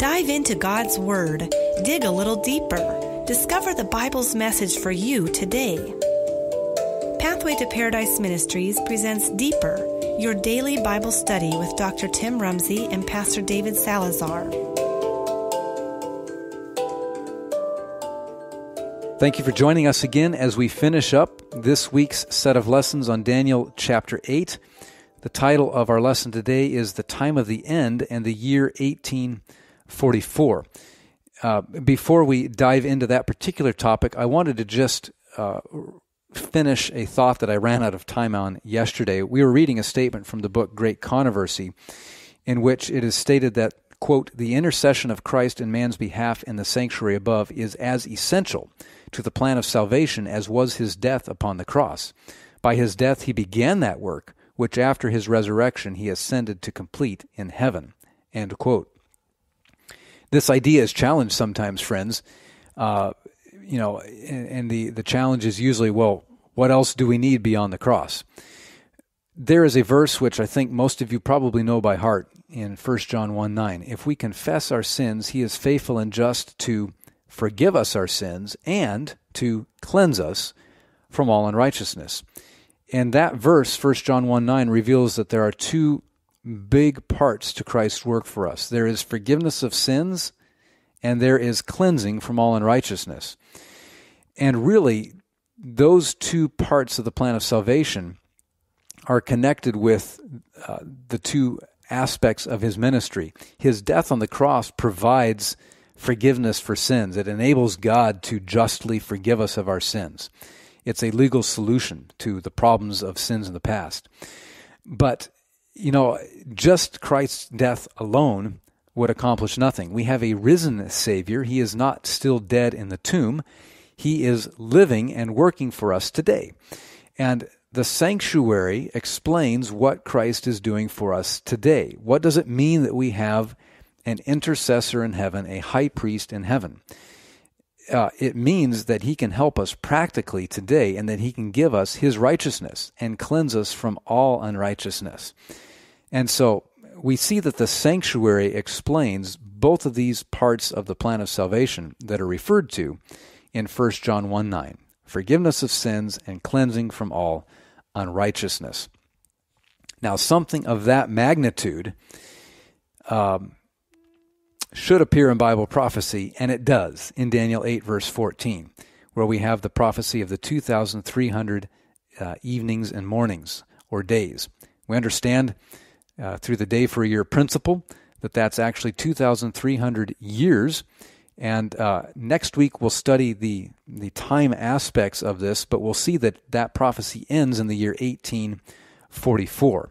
Dive into God's Word. Dig a little deeper. Discover the Bible's message for you today. Pathway to Paradise Ministries presents Deeper, your daily Bible study with Dr. Tim Rumsey and Pastor David Salazar. Thank you for joining us again as we finish up this week's set of lessons on Daniel chapter 8. The title of our lesson today is The Time of the End and the Year 1844. Before we dive into that particular topic, I wanted to just finish a thought that I ran out of time on yesterday. We were reading a statement from the book Great Controversy, in which it is stated that, quote, the intercession of Christ in man's behalf in the sanctuary above is as essential to the plan of salvation as was his death upon the cross. By his death he began that work, which after his resurrection he ascended to complete in heaven, end quote. This idea is challenged sometimes, friends. The challenge is usually, well, what else do we need beyond the cross? There is a verse which I think most of you probably know by heart in 1 John 1:9. If we confess our sins, he is faithful and just to forgive us our sins and to cleanse us from all unrighteousness. And that verse, 1 John 1:9, reveals that there are two big parts to Christ's work for us. There is forgiveness of sins and there is cleansing from all unrighteousness. And really, those two parts of the plan of salvation are connected with the two aspects of his ministry. His death on the cross provides forgiveness for sins. It enables God to justly forgive us of our sins. It's a legal solution to the problems of sins in the past. But, you know, just Christ's death alone would accomplish nothing. We have a risen Savior. He is not still dead in the tomb. He is living and working for us today. And the sanctuary explains what Christ is doing for us today. What does it mean that we have an intercessor in heaven, a high priest in heaven? It means that he can help us practically today and that he can give us his righteousness and cleanse us from all unrighteousness. And so we see that the sanctuary explains both of these parts of the plan of salvation that are referred to in 1 John 1:9, forgiveness of sins and cleansing from all unrighteousness. Now, something of that magnitude should appear in Bible prophecy, and it does in Daniel 8, verse 14, where we have the prophecy of the 2,300 evenings and mornings, or days. We understand through the day for a year principle that that's actually 2,300 years. And next week we'll study the time aspects of this, but we'll see that that prophecy ends in the year 1844.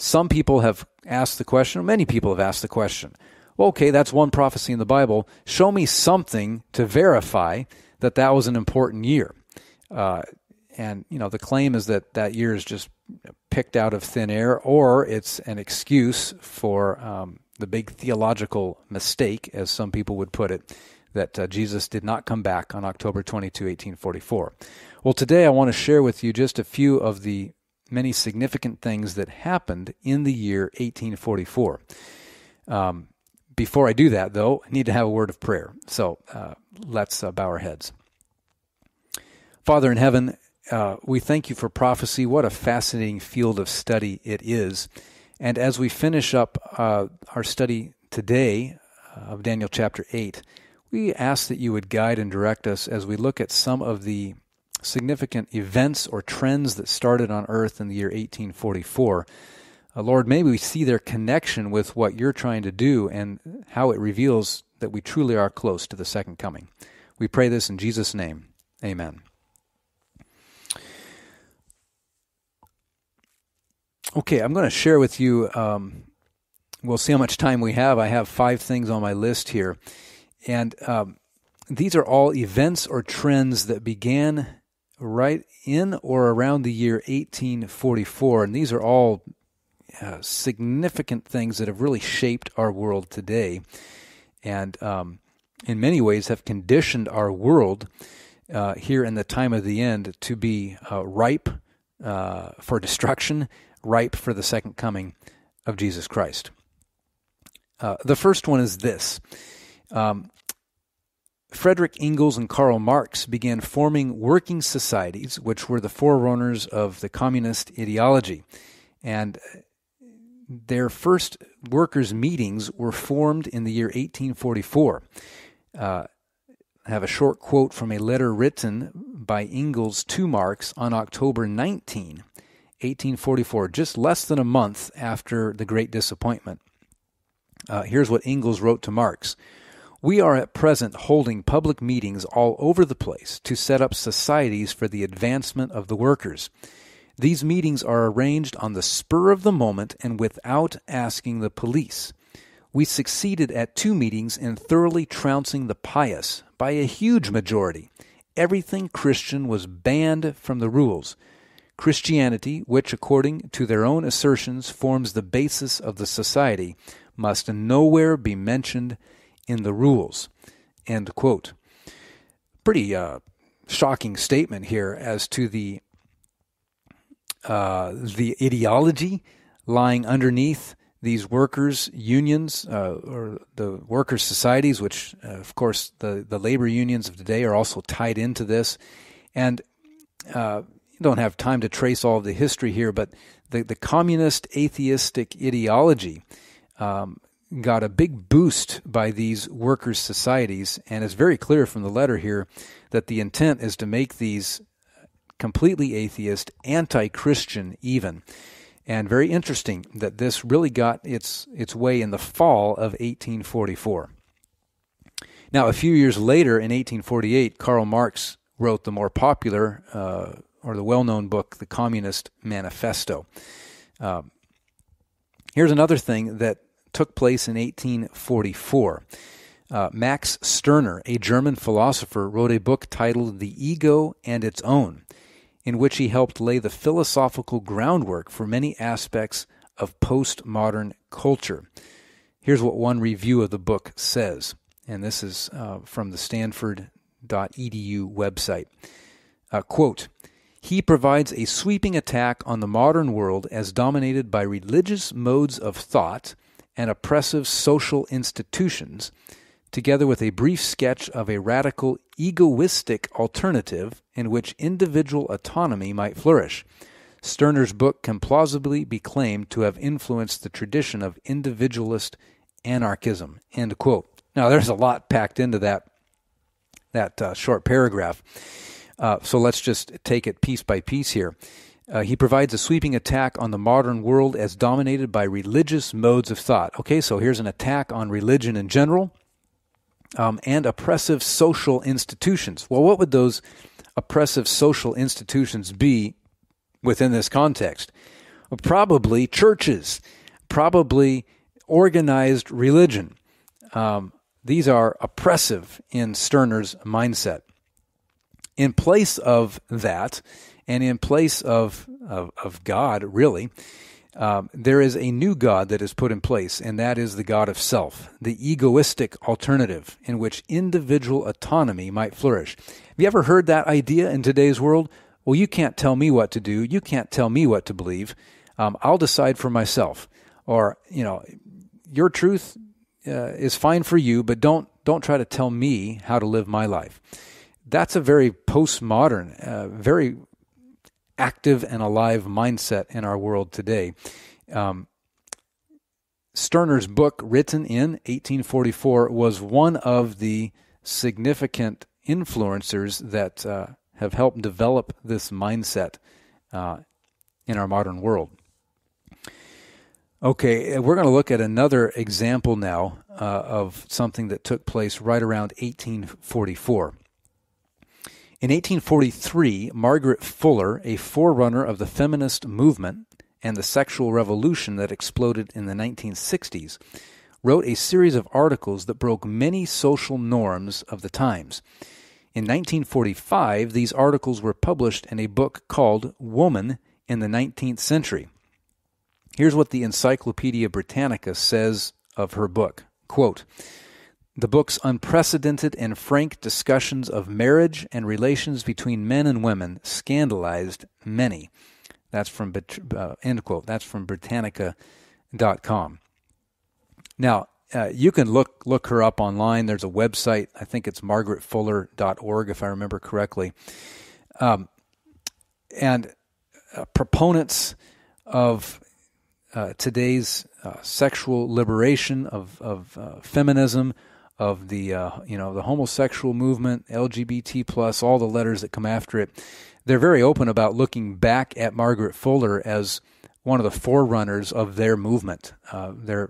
Some people have asked the question, or many people have asked the question, well, okay, that's one prophecy in the Bible. Show me something to verify that that was an important year. And, you know, the claim is that that year is just picked out of thin air, or it's an excuse for the big theological mistake, as some people would put it, that Jesus did not come back on October 22, 1844. Well, today I want to share with you just a few of the many significant things that happened in the year 1844. Before I do that, though, I need to have a word of prayer. So let's bow our heads. Father in heaven, we thank you for prophecy. What a fascinating field of study it is. And as we finish up our study today of Daniel chapter 8, we ask that you would guide and direct us as we look at some of the significant events or trends that started on earth in the year 1844. Lord, may we see their connection with what you're trying to do and how it reveals that we truly are close to the second coming. We pray this in Jesus' name. Amen. Okay, I'm going to share with you, we'll see how much time we have. I have 5 things on my list here. And these are all events or trends that began right in or around the year 1844. And these are all significant things that have really shaped our world today and in many ways have conditioned our world here in the time of the end to be ripe for destruction, ripe for the second coming of Jesus Christ. The first one is this. Frederick Engels and Karl Marx began forming working societies, which were the forerunners of the communist ideology. And their first workers' meetings were formed in the year 1844. I have a short quote from a letter written by Engels to Marx on October 19, 1844, just less than a month after the Great Disappointment. Here's what Engels wrote to Marx. "We are at present holding public meetings all over the place to set up societies for the advancement of the workers. These meetings are arranged on the spur of the moment and without asking the police. We succeeded at two meetings in thoroughly trouncing the pious by a huge majority. Everything Christian was banned from the rules. Christianity, which according to their own assertions forms the basis of the society, must nowhere be mentioned in the rules." End quote. Pretty shocking statement here as to the ideology lying underneath these workers' unions, or the workers' societies, which, of course, the labor unions of today are also tied into this. And you don't have time to trace all of the history here, but the communist atheistic ideology got a big boost by these workers' societies. And it's very clear from the letter here that the intent is to make these completely atheist, anti-Christian even. And very interesting that this really got its way in the fall of 1844. Now, a few years later, in 1848, Karl Marx wrote the more popular or the well-known book, The Communist Manifesto. Here's another thing that took place in 1844. Max Stirner, a German philosopher, wrote a book titled The Ego and Its Own, in which he helped lay the philosophical groundwork for many aspects of postmodern culture. Here's what one review of the book says, and this is from the stanford.edu website. Quote, "He provides a sweeping attack on the modern world as dominated by religious modes of thought and oppressive social institutions, together with a brief sketch of a radical, egoistic alternative in which individual autonomy might flourish. Stirner's book can plausibly be claimed to have influenced the tradition of individualist anarchism." End quote. Now, there's a lot packed into that short paragraph, so let's just take it piece by piece here. He provides a sweeping attack on the modern world as dominated by religious modes of thought. Okay, so here's an attack on religion in general. And oppressive social institutions. Well, what would those oppressive social institutions be within this context? Well, probably churches, probably organized religion. These are oppressive in Stirner's mindset. In place of that, and in place of God, really, there is a new God that is put in place, and that is the God of self, the egoistic alternative in which individual autonomy might flourish. Have you ever heard that idea in today's world? Well, you can't tell me what to do. You can't tell me what to believe. I'll decide for myself. Or, you know, your truth is fine for you, but don't try to tell me how to live my life. That's a very postmodern, very active and alive mindset in our world today. Stirner's book, written in 1844, was one of the significant influencers that have helped develop this mindset in our modern world. Okay, we're going to look at another example now of something that took place right around 1844. In 1843, Margaret Fuller, a forerunner of the feminist movement and the sexual revolution that exploded in the 1960s, wrote a series of articles that broke many social norms of the times. In 1945, these articles were published in a book called Woman in the 19th Century. Here's what the Encyclopedia Britannica says of her book. Quote, "The book's unprecedented and frank discussions of marriage and relations between men and women scandalized many." That's from, end quote. That's from Britannica.com. Now, You can look her up online. There's a website. I think it's margaretfuller.org, if I remember correctly. And proponents of today's sexual liberation, of feminism, of the the homosexual movement, LGBT+, all the letters that come after it, they're very open about looking back at Margaret Fuller as one of the forerunners of their movement. They're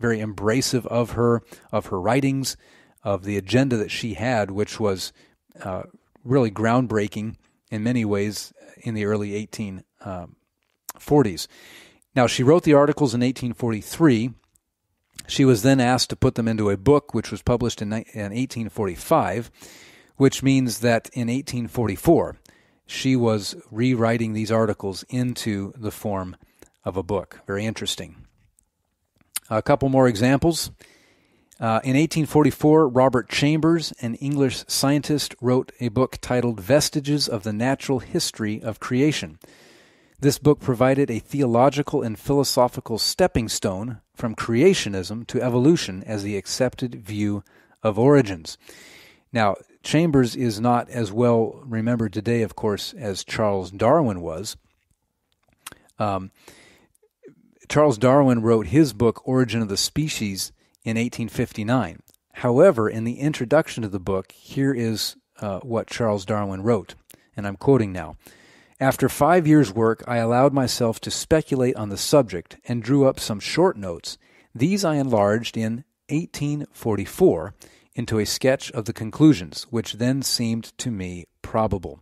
very embracive of her writings, of the agenda that she had, which was really groundbreaking in many ways in the early 1840s. Now, she wrote the articles in 1843. She was then asked to put them into a book, which was published in 1845, which means that in 1844, she was rewriting these articles into the form of a book. Very interesting. A couple more examples. In 1844, Robert Chambers, an English scientist, wrote a book titled Vestiges of the Natural History of Creation. This book provided a theological and philosophical stepping stone from creationism to evolution as the accepted view of origins. Now, Chambers is not as well remembered today, of course, as Charles Darwin was. Charles Darwin wrote his book, Origin of the Species, in 1859. However, in the introduction to the book, here is what Charles Darwin wrote, and I'm quoting now. After 5 years' work, I allowed myself to speculate on the subject and drew up some short notes. These I enlarged in 1844 into a sketch of the conclusions, which then seemed to me probable.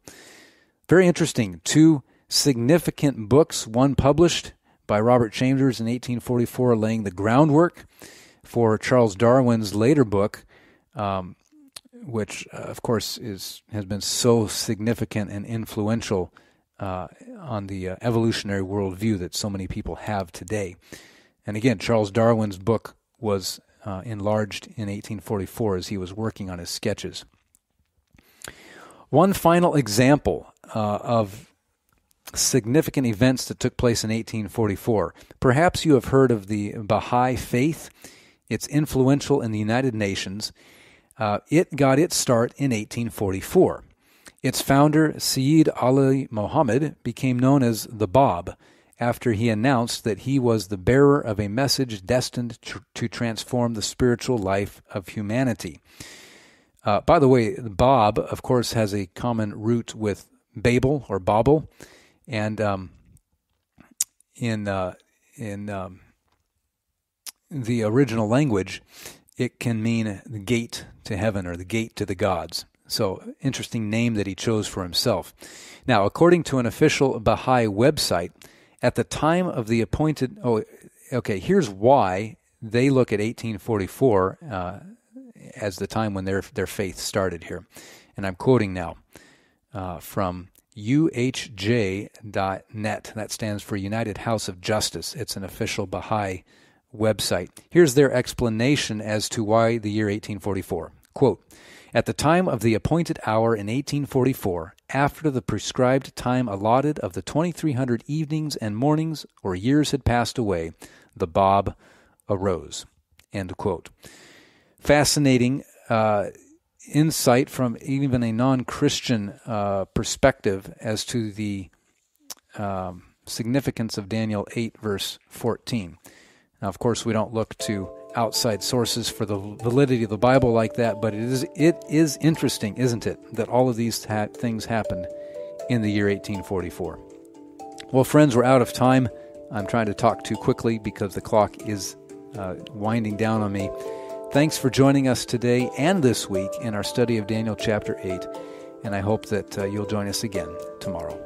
Very interesting. Two significant books, one published by Robert Chambers in 1844, laying the groundwork for Charles Darwin's later book, which, of course, has been so significant and influential on the evolutionary worldview that so many people have today. And again, Charles Darwin's book was enlarged in 1844 as he was working on his sketches. One final example of significant events that took place in 1844. Perhaps you have heard of the Baha'i faith. It's influential in the United Nations. It got its start in 1844. Its founder, Sayyid Ali Muhammad, became known as the Bab after he announced that he was the bearer of a message destined to transform the spiritual life of humanity. By the way, the Bab, of course, has a common root with Babel or Babel, and in the original language, it can mean the gate to heaven or the gate to the gods. So, interesting name that he chose for himself. Now, according to an official Baha'i website, at the time of the appointed... Oh, okay, here's why they look at 1844 as the time when their faith started here. And I'm quoting now from uhj.net. That stands for United House of Justice. It's an official Baha'i website. Here's their explanation as to why the year 1844. Quote, at the time of the appointed hour in 1844, after the prescribed time allotted of the 2300 evenings and mornings or years had passed away, the Bab arose. End quote. Fascinating insight from even a non-Christian perspective as to the significance of Daniel 8, verse 14. Now, of course, we don't look to outside sources for the validity of the Bible like that, but it is interesting, isn't it, that all of these things happened in the year 1844. Well, friends, we're out of time. I'm trying to talk too quickly because the clock is winding down on me. Thanks for joining us today and this week in our study of Daniel chapter 8, and I hope that you'll join us again tomorrow.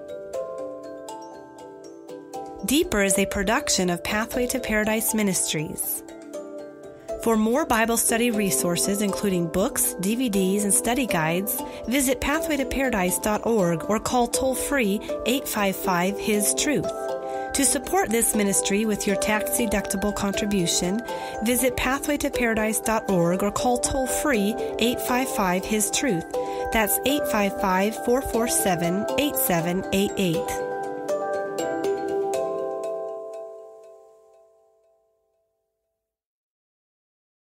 Deeper is a production of Pathway to Paradise Ministries. For more Bible study resources, including books, DVDs, and study guides, visit PathwayToParadise.org or call toll-free 855-HIS-TRUTH. To support this ministry with your tax-deductible contribution, visit PathwayToParadise.org or call toll-free 855-HIS-TRUTH. That's 855-447-8788.